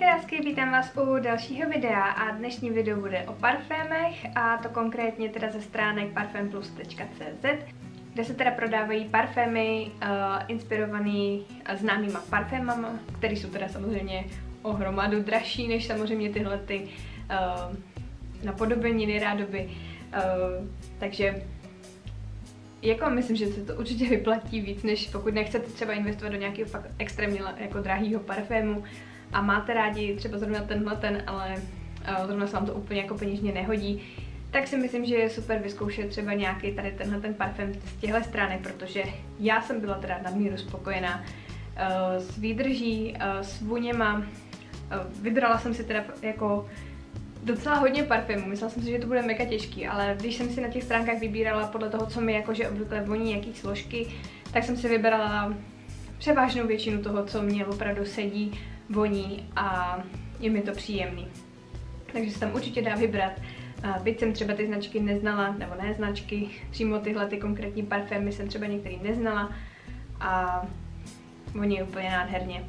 Ahoj krásky, vítám vás u dalšího videa a dnešní video bude o parfémech a to konkrétně teda ze stránek parfemplus.cz, kde se teda prodávají parfémy inspirovaný známýma parfémama, které jsou teda samozřejmě o hromadu dražší než samozřejmě tyhle ty napodobeniny rádoby, takže jako myslím, že se to určitě vyplatí víc, než pokud nechcete třeba investovat do nějakého fakt extrémně jako drahýho parfému a máte rádi třeba zrovna tenhle, ale zrovna se vám to úplně jako peněžně nehodí, tak si myslím, že je super vyzkoušet třeba nějaký tady tenhle parfém z těchto stránek, protože já jsem byla teda nadmíru spokojená s výdrží, s vůněma. Vybrala jsem si teda jako docela hodně parfémů, myslela jsem si, že to bude mega těžký, ale když jsem si na těch stránkách vybírala podle toho, co mi jakože obvykle voní, jaký složky, tak jsem si vybrala převážnou většinu toho, co mě opravdu sedí, voní a je mi to příjemný. Takže se tam určitě dá vybrat. Byť jsem třeba ty značky neznala, nebo ne značky, přímo tyhle ty konkrétní parfémy jsem třeba některý neznala a voní úplně nádherně.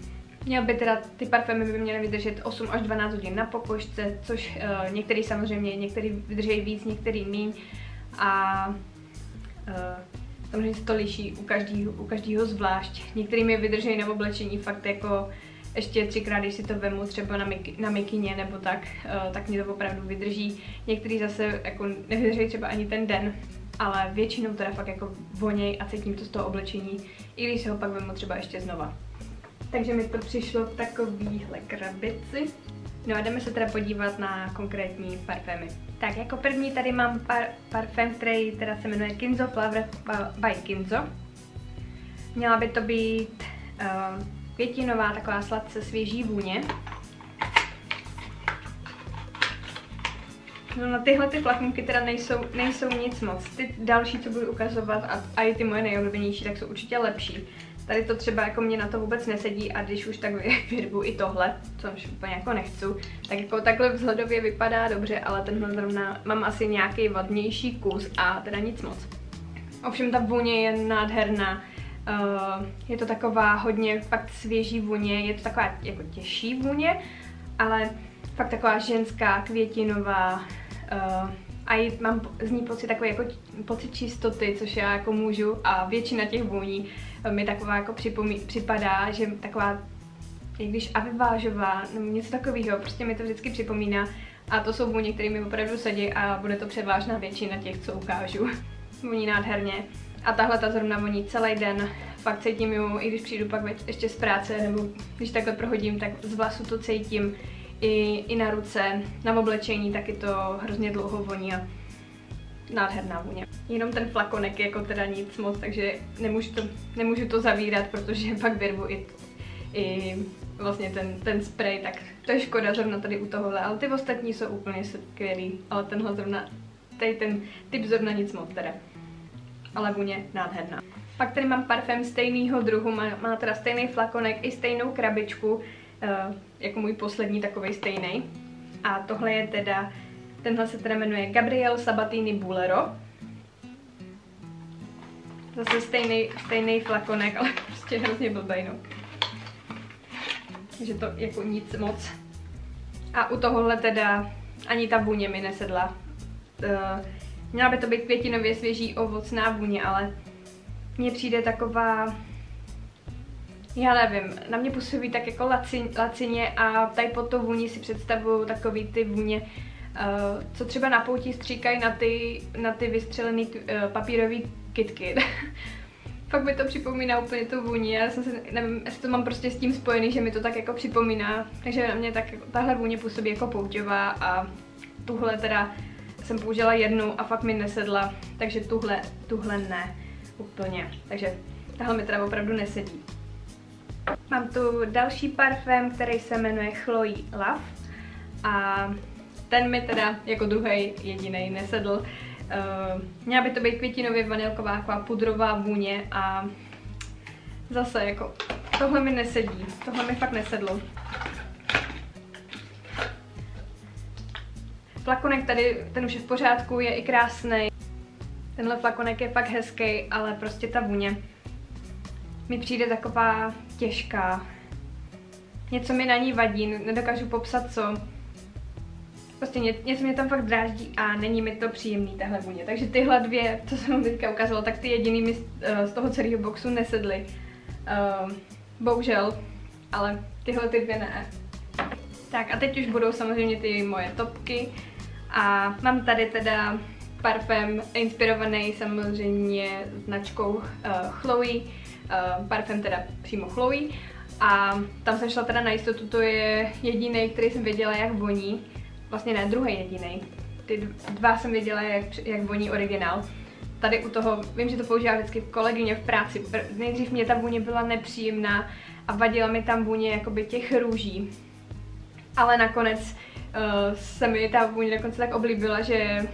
Měl by teda, ty parfémy by měly vydržet 8 až 12 hodin na pokožce, což některý samozřejmě, některý vydrží víc, některý míň a samozřejmě se to liší u každého zvlášť. Některý mi vydrží na oblečení fakt jako ještě třikrát, když si to vemu třeba na mikině nebo tak, tak mě to opravdu vydrží. Některý zase jako nevydrží třeba ani ten den, ale většinou teda fakt jako voněj a cítím to z toho oblečení, i když se ho pak vemu třeba ještě znova. Takže mi to přišlo v takovýhle krabici. No a jdeme se teda podívat na konkrétní parfémy. Tak jako první tady mám parfém, který teda se jmenuje Kenzo Flower by Kenzo. Měla by to být květinová, taková sladce svěží vůně. No na tyhle ty flaknivky teda nejsou nic moc. Ty další, co budu ukazovat a i ty moje nejoblíbenější, tak jsou určitě lepší. Tady to třeba jako mě na to vůbec nesedí a když už tak vyrvu i tohle, což úplně jako nechci, tak jako takhle vzhledově vypadá dobře, ale tenhle zrovna mám asi nějaký vadnější kus a teda nic moc. Ovšem ta vůně je nádherná, je to taková hodně fakt svěží vůně, je to taková jako těžší vůně, ale fakt taková ženská, květinová a mám z ní pocit takový jako pocit čistoty, což já jako můžu a většina těch vůní mi taková jako připadá, že taková, jak když avivážová, nebo něco takového, prostě mi to vždycky připomíná a to jsou vůně, které mi opravdu sedí a bude to převážná většina těch, co ukážu. Voní nádherně a tahle ta zrovna voní celý den, fakt cítím ji, i když přijdu pak ještě z práce nebo když takhle prohodím, tak z vlasu to cítím. I na ruce, na oblečení, taky to hrozně dlouho voní a nádherná vůně. Jenom ten flakonek je jako teda nic moc, takže nemůžu to zavírat, protože pak vyrvu i vlastně ten spray, tak to je škoda zrovna tady u tohohle, ale ty ostatní jsou úplně skvělý, ale tenhle zrovna, tady ten typ zrovna nic moc teda, ale vůně nádherná. Pak tady mám parfém stejného druhu, má teda stejný flakonek i stejnou krabičku, jako můj poslední takovej stejnej. A tohle je teda, tenhle se teda jmenuje Gabriel Sabatini Boulero. Zase stejnej flakonek, ale prostě hrozně blbej, no. Takže to jako nic moc. A u tohohle teda ani ta vůně mi nesedla. Měla by to být květinově svěží ovocná vůně, ale mně přijde taková, já nevím, na mě působí tak jako lacině a tady pod tou vůni si představuju takový ty vůně, co třeba na pouti stříkají na ty vystřelené papírové kytky. Fakt mi to připomíná úplně tu vůni, já jsem se, nevím, jestli to mám prostě s tím spojený, že mi to tak jako připomíná, takže na mě tak, tahle vůně působí jako pouťová a tuhle teda jsem použila jednou a fakt mi nesedla, takže tuhle ne úplně, takže tahle mi teda opravdu nesedí. Mám tu další parfém, který se jmenuje Chloe Love a ten mi teda jako druhý jediný nesedl. Měla by to být květinově vanilková, taková pudrová vůně a zase jako tohle mi nesedí, tohle mi fakt nesedlo. Flakonek tady, ten už je v pořádku, je i krásný. Tenhle flakonek je fakt hezký, ale prostě ta vůně mi přijde taková těžká, Něco mi na ní vadí, nedokážu popsat co. Prostě něco mě tam fakt dráždí a není mi to příjemný, tahle vůně. Takže tyhle dvě, co jsem vám teďka ukázala, tak ty jediný mi z toho celého boxu nesedly. Bohužel, ale tyhle ty dvě ne. Tak a teď už budou samozřejmě ty moje topky. A mám tady teda parfém inspirovaný samozřejmě značkou Chloe. Parfém teda přímo Chloe. A tam jsem šla teda na jistotu, to je jediný, který jsem věděla, jak voní. Vlastně ne, druhý jediný. Ty dva jsem věděla, jak voní originál. Tady u toho, vím, že to používá vždycky kolegyně v práci. Nejdřív mě ta vůně byla nepříjemná a vadila mi tam vůně jakoby těch růží. Ale nakonec se mi ta vůně dokonce tak oblíbila, že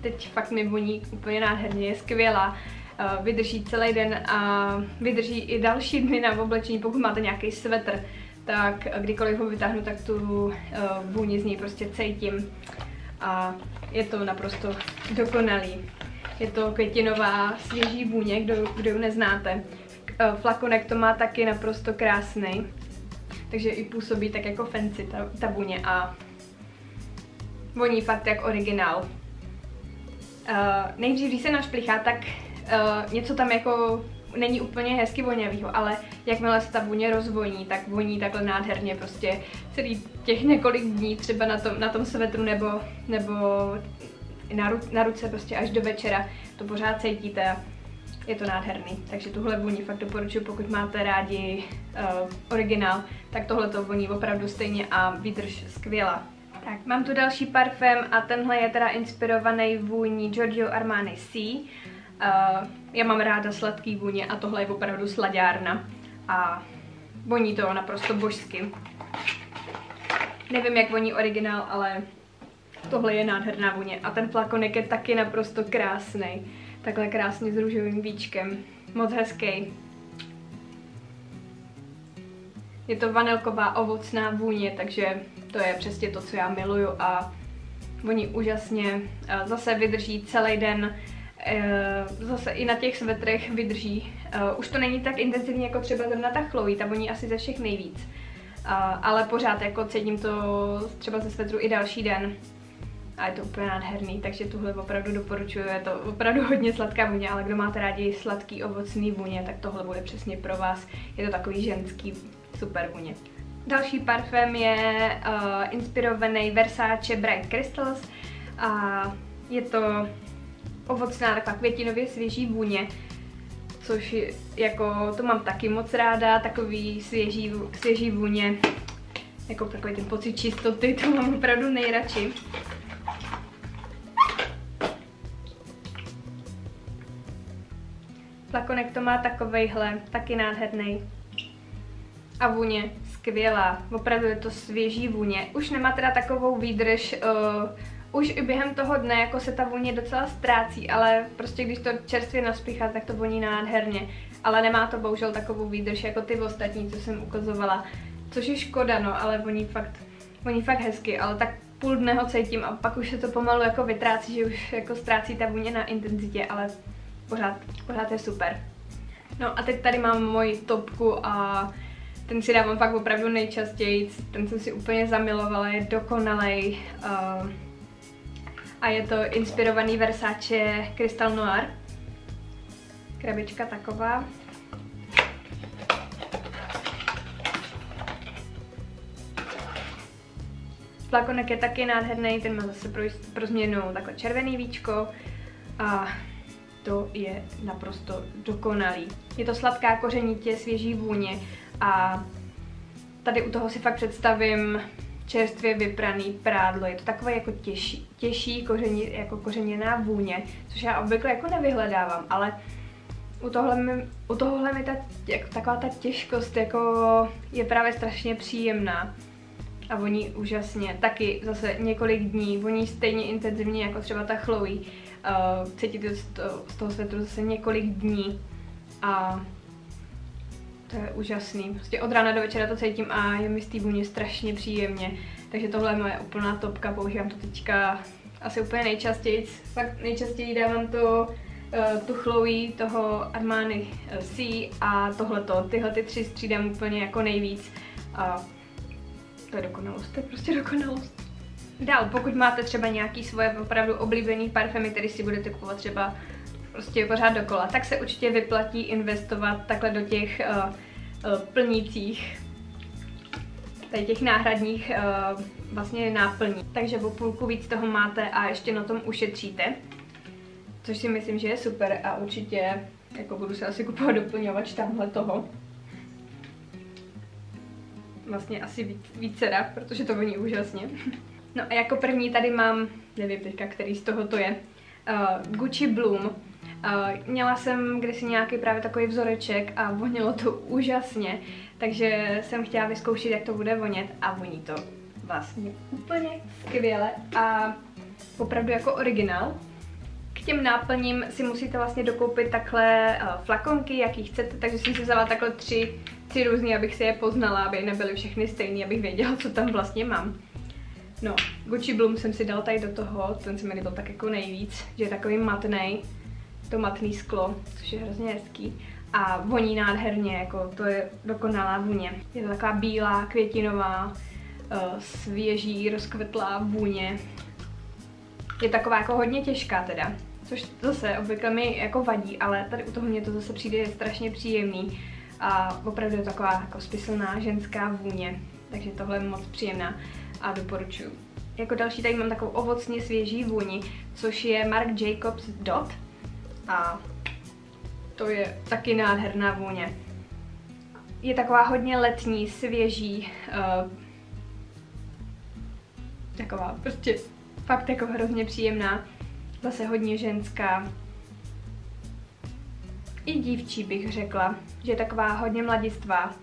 teď fakt mi voní úplně nádherně, je skvělá. Vydrží celý den a vydrží i další dny na oblečení, pokud máte nějaký svetr. Tak kdykoliv ho vytáhnu, tak tu vůni z něj prostě cítím a je to naprosto dokonalý. Je to květinová svěží vůně, kdo ji neznáte. Flakonek to má taky naprosto krásný, takže i působí tak jako fancy ta vůně a voní fakt jak originál. Nejdřív, když se našplichá, tak něco tam jako není úplně hezky voněvýho, ale jakmile se ta vůně rozvoní, tak voní takhle nádherně prostě celý těch několik dní třeba na tom svetru nebo na ruce prostě až do večera to pořád cítíte, je to nádherný. Takže tuhle vůni fakt doporučuji, pokud máte rádi originál, tak tohle to voní opravdu stejně a výdrž skvělá. Tak, mám tu další parfém a tenhle je teda inspirovaný vůní Giorgio Armani Sì. Já mám ráda sladký vůně a tohle je opravdu slaďárna a voní to naprosto božsky. Nevím, jak voní originál, ale tohle je nádherná vůně a ten flakonek je taky naprosto krásný. Takhle krásně s růžovým víčkem. Moc hezký. Je to vanilková ovocná vůně, takže to je přesně to, co já miluju a voní úžasně. Zase vydrží celý den. Zase i na těch svetrech vydrží. Už to není tak intenzivní jako třeba zrovna ta Chloe, ta voní asi ze všech nejvíc. Ale pořád jako cítím to třeba ze svetru i další den. A je to úplně nádherný, takže tuhle opravdu doporučuji. Je to opravdu hodně sladká vůně, ale kdo máte rádi sladký ovocný vůně, tak tohle bude přesně pro vás. Je to takový ženský super vůně. Další parfém je inspirovaný Versace Bright Crystals a je to ovocná, taková květinově svěží vůně, což jako to mám taky moc ráda, takový svěží vůně, jako takový ten pocit čistoty, to mám opravdu nejradši. Flakonek to má takovejhle, taky nádherný. A vůně skvělá, opravdu je to svěží vůně. Už nemá teda takovou výdrž, už i během toho dne jako se ta vůně docela ztrácí, ale prostě když to čerstvě naspíchá, tak to voní nádherně. Ale nemá to bohužel takovou výdrž jako ty ostatní, co jsem ukazovala. Což je škoda, no, ale voní fakt hezky, ale tak půl dne ho cítím a pak už se to pomalu jako vytrácí, že už jako ztrácí ta vůně na intenzitě, ale pořád je super. No a teď tady mám moji topku a ten si dávám fakt opravdu nejčastěji, ten jsem si úplně zamilovala, je dokonalej. A je to inspirovaný Versace Crystal Noir. Krabička taková. Flakonek je taky nádherný, ten má zase pro změnu takhle červený víčko. A to je naprosto dokonalý. Je to sladká kořenitě, svěží vůně a tady u toho si fakt představím čerstvě vypraný prádlo. Je to takové jako těžší jako kořeněná vůně, což já obvykle jako nevyhledávám, ale u tohohle mi taková ta těžkost jako je právě strašně příjemná a voní úžasně. Taky zase několik dní, voní stejně intenzivně jako třeba ta Chloe. Cítíte z toho svetru zase několik dní a to je úžasný. Prostě od rána do večera to cítím a je mi z té vůně strašně příjemně. Takže tohle je moje úplná topka, používám to teďka asi úplně nejčastěji. Fakt nejčastěji dávám to tu Chloe, toho Armani Sì a tohleto. Tyhle ty tři střídám úplně jako nejvíc. To je dokonalost, to je prostě dokonalost. Dál, pokud máte třeba nějaký svoje opravdu oblíbený parfémy, který si budete kupovat třeba prostě pořád dokola, tak se určitě vyplatí investovat takhle do těch plnících, tady těch náhradních vlastně náplní. Takže o půlku víc toho máte a ještě na tom ušetříte, což si myslím, že je super a určitě jako budu se asi kupovat doplňovač tamhle toho. Vlastně asi vícera, protože to voní úžasně. No a jako první tady mám, nevím teďka, který z toho to je, Gucci Bloom. Měla jsem kdysi nějaký právě takový vzoreček a vonilo to úžasně, takže jsem chtěla vyzkoušet, jak to bude vonět a voní to vlastně úplně skvěle a opravdu jako originál. K těm náplním si musíte vlastně dokoupit takhle flakonky, jaký chcete, takže jsem si vzala takhle tři různý, abych si je poznala, aby nebyly všechny stejný, abych věděla, co tam vlastně mám. No, Gucci Bloom jsem si dal tady do toho, ten se mi líbil tak jako nejvíc, že je takový matný, to matný sklo, což je hrozně hezký a voní nádherně, jako to je dokonalá vůně. Je to taková bílá, květinová, svěží, rozkvetlá vůně. Je taková jako hodně těžká teda, což zase obvykle mi jako vadí, ale tady u toho mě to zase přijde strašně příjemný a opravdu je taková jako smyslná ženská vůně, takže tohle je moc příjemná a doporučuji. Jako další tady mám takovou ovocně svěží vůni, což je Marc Jacobs Dot a to je taky nádherná vůně. Je taková hodně letní, svěží, taková prostě fakt jako hrozně příjemná, zase hodně ženská. I dívčí bych řekla, že je taková hodně mladistvá.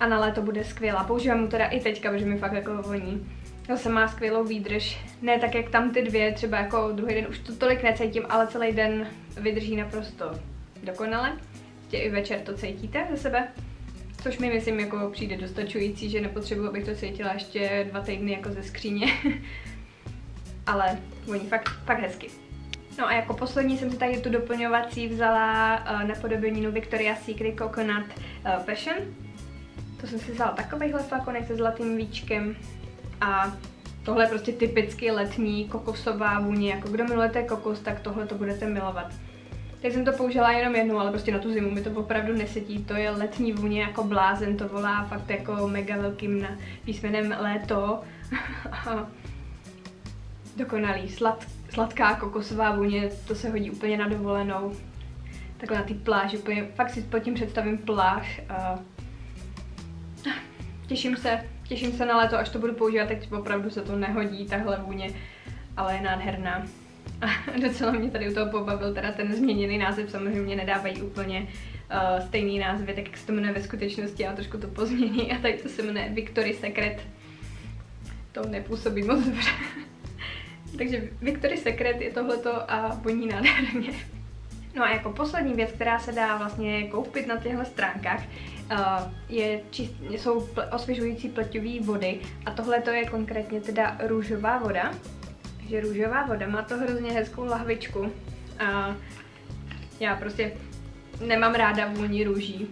A na léto bude skvělá. Používám mu teda i teďka, protože mi fakt jako voní. Zase má skvělou výdrž. Ne tak jak tam ty dvě, třeba jako druhý den už to tolik necítím, ale celý den vydrží naprosto dokonale. Prostě i večer to cítíte ze sebe. Což mi myslím jako přijde dostačující, že nepotřebuji, abych to cítila ještě 2 týdny jako ze skříně. Ale voní fakt hezky. No a jako poslední jsem si tady tu doplňovací vzala napodobeninu Victoria's Secret Coconut Passion. To jsem si vzala takovýhle flakonek se zlatým víčkem a tohle je prostě typicky letní kokosová vůně, jako kdo milujete kokos, tak tohle to budete milovat. Teď jsem to použila jenom jednou, ale prostě na tu zimu mi to opravdu nesedí, to je letní vůně jako blázen, to volá fakt jako mega velkým písmenem léto. Dokonalý, sladká kokosová vůně, to se hodí úplně na dovolenou, takhle na ty pláž, úplně fakt si pod tím představím pláž. Těším se na léto, až to budu používat, teď opravdu se to nehodí, tahle vůně, ale je nádherná. A docela mě tady u toho pobavil teda ten změněný název, samozřejmě nedávají úplně stejný název, tak jak se to jmenuje ve skutečnosti, ale trošku to pozmění a tady to se jmenuje Victoria's Secret. To nepůsobí moc dobře. Takže Victoria's Secret je tohleto a voní nádherně. No a jako poslední věc, která se dá vlastně koupit na těchto stránkách, jsou osvěžující pleťové vody a tohle to je konkrétně teda růžová voda. Takže růžová voda, má to hrozně hezkou lahvičku a já prostě nemám ráda vůni růží,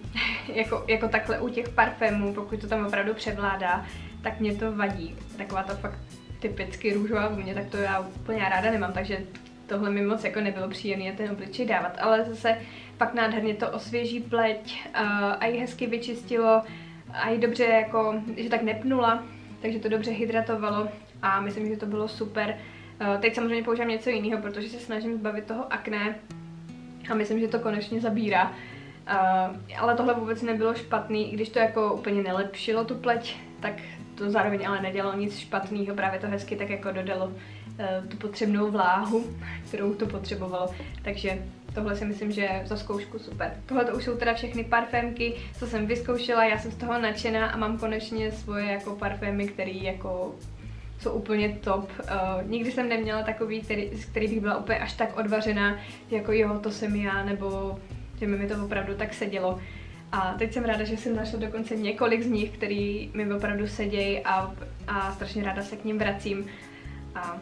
jako takhle u těch parfémů, pokud to tam opravdu převládá, tak mě to vadí. Taková ta fakt typicky růžová vůně, tak to já úplně ráda nemám, takže tohle mi moc jako nebylo příjemné ten obličej dávat, ale zase pak nádherně to osvěží pleť a ji hezky vyčistilo a ji dobře jako, že tak nepnula, takže to dobře hydratovalo a myslím, že to bylo super. Teď samozřejmě používám něco jiného, protože se snažím zbavit toho akné a myslím, že to konečně zabírá. Ale tohle vůbec nebylo špatný, i když to jako úplně nelepšilo tu pleť, tak to zároveň ale nedělalo nic špatného, právě to hezky tak jako dodalo tu potřebnou vláhu, kterou to potřebovalo, takže tohle si myslím, že je za zkoušku super. Tohle to už jsou teda všechny parfémky, co jsem vyzkoušela, já jsem z toho nadšená a mám konečně svoje jako parfémy, které jako jsou úplně top. Nikdy jsem neměla takový, který bych byla úplně až tak odvařená, jako jo, to jsem já, nebo že mi to opravdu tak sedělo. A teď jsem ráda, že jsem našla dokonce několik z nich, který mi opravdu sedějí a strašně ráda se k ním vracím. A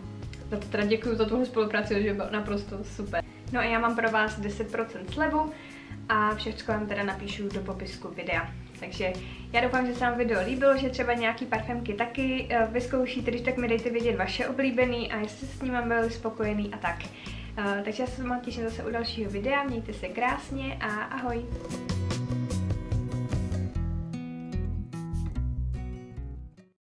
za to teda děkuju za tuhle spolupráci, že bylo naprosto super. No a já mám pro vás 10% slevu a všechno vám teda napíšu do popisku videa. Takže já doufám, že se vám video líbilo, že třeba nějaký parfémky taky vyzkoušíte, když tak mi dejte vědět vaše oblíbený a jestli s ním byli spokojený a tak. Takže já se vám těším zase u dalšího videa, mějte se krásně a ahoj!